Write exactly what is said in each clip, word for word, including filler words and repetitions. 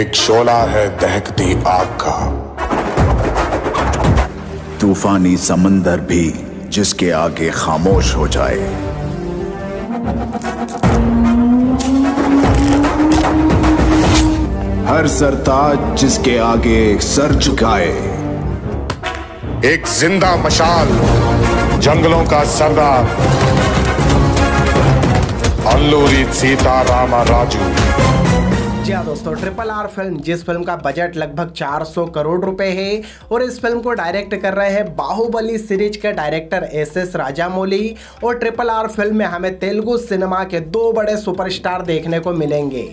एक शोला है दहकती आग का, तूफानी समंदर भी जिसके आगे खामोश हो जाए। हर सरताज जिसके आगे सर झुकाए। एक जिंदा मशाल, जंगलों का सरदार अल्लूरी सीताराम राजू। जी हाँ दोस्तों, ट्रिपल आर फिल्म, जिस फिल्म का बजट लगभग चार सौ करोड़ रुपए है और इस फिल्म को डायरेक्ट कर रहे हैं बाहुबली सीरीज के डायरेक्टर एसएस राजामौली। और ट्रिपल आर फिल्म में हमें तेलुगु सिनेमा के दो बड़े सुपरस्टार देखने को मिलेंगे।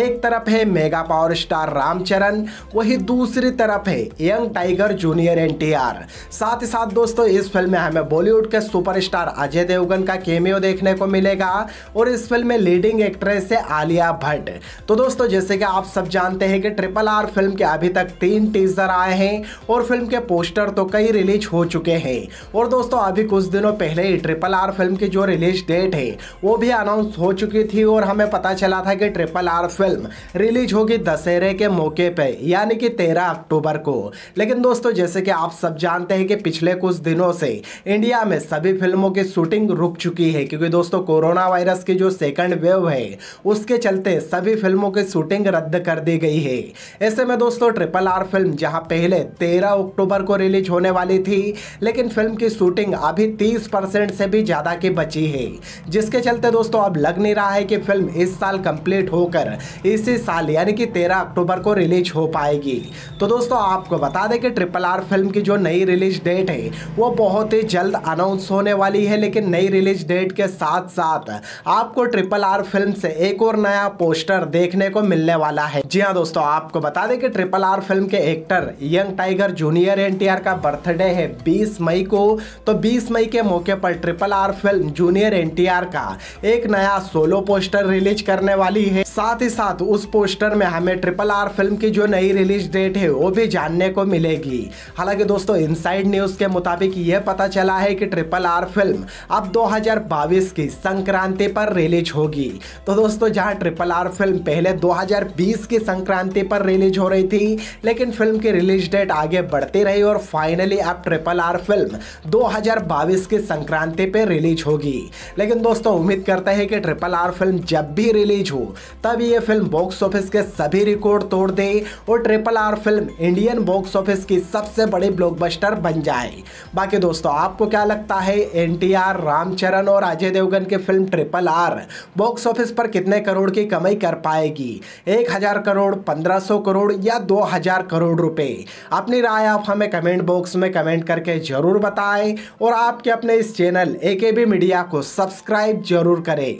एक तरफ है मेगा पावर स्टार रामचरण, वही दूसरी तरफ है young tiger junior N T R. साथ ही साथ दोस्तों, इस फिल्म में हमें बॉलीवुड के सुपरस्टार अजय देवगन का केमियो देखने को मिलेगा और इस फिल्म में लीडिंग एक्ट्रेस है आलिया भट्ट। तो दोस्तों, जैसे कि आप सब जानते हैं कि ट्रिपल आर फिल्म के अभी तक तीन टीजर आए हैं और फिल्म के पोस्टर तो कई रिलीज हो चुके हैं। और दोस्तों, अभी कुछ दिनों पहले ही ट्रिपल आर फिल्म की जो रिलीज डेट है वो भी अनाउंस हो चुकी थी और हमें पता चला था कि ट्रिपल आर फिल्म रिलीज होगी दशहरे के मौके पर, यानी कि तेरह अक्टूबर को। लेकिन दोस्तों, जैसे कि आप सब जानते हैं कि पिछले कुछ दिनों से इंडिया में सभी फिल्मों की शूटिंग रुक चुकी है, क्योंकि दोस्तों कोरोना वायरस की जो सेकेंड वेव है उसके चलते सभी फिल्मों की शूटिंग रद्द कर दी गई है। ऐसे में दोस्तों, ट्रिपल आर फिल्म जहां पहले तेरह अक्टूबर को रिलीज होने वाली थी, लेकिन फिल्म की शूटिंग अभी तीस परसेंट से भी ज़्यादा की बची है, जिसके चलते दोस्तों अब लग नहीं रहा है कि फिल्म इस साल कंप्लीट होकर इसी साल यानी कि तेरह अक्टूबर को रिलीज हो पाएगी। तो दोस्तों, आपको बता दें कि ट्रिपल आर फिल्म की जो नई रिलीज डेट है वो बहुत ही जल्द अनाउंस होने वाली है। लेकिन नई रिलीज डेट के साथ साथ आपको ट्रिपल आर फिल्म से एक और नया पोस्टर देखने को मिलने वाला है। जी हाँ दोस्तों, आपको बता दें कि ट्रिपल आर फिल्म के actor young tiger junior NTR का बर्थडे है बीस मई को। तो बीस मई के मौके पर triple R film junior NTR का एक नया सोलो पोस्टर रिलीज करने वाली है। साथ ही साथ उस पोस्टर में हमें ट्रिपल आर फिल्म की जो नई रिलीज डेट है वो भी जानने को मिलेगी। हालांकि दोस्तों, इनसाइड न्यूज के मुताबिक यह पता चला है कि ट्रिपल आर फिल्म अब दो हजार बाईस की संक्रांति पर रिलीज होगी। तो दोस्तों, जहाँ ट्रिपल आर फिल्म पहले दो हज़ार बीस की संक्रांति पर रिलीज हो रही थी, लेकिन फिल्म की रिलीज डेट आगे बढ़ती रही और फाइनली अब ट्रिपल आर फिल्म दो हज़ार बाईस की संक्रांति पे रिलीज होगी। लेकिन दोस्तों, उम्मीद करते हैं कि ट्रिपल आर फिल्म जब भी रिलीज हो तब ये फिल्म बॉक्स ऑफिस के सभी रिकॉर्ड तोड़ दे और triple R film Indian box office की सबसे बड़ी ब्लॉकबस्टर बन जाए। बाकी दोस्तों, आपको क्या लगता है एन टी आर, रामचरण और अजय देवगन की film triple R box office पर कितने करोड़ की कमाई कर पाएगी? एक हजार करोड़, पंद्रह सौ करोड़ या दो हजार करोड़ रुपए? अपनी राय आप हमें कमेंट बॉक्स में कमेंट करके जरूर बताएं और आपके अपने इस चैनल ए के बी मीडिया को सब्सक्राइब जरूर करें।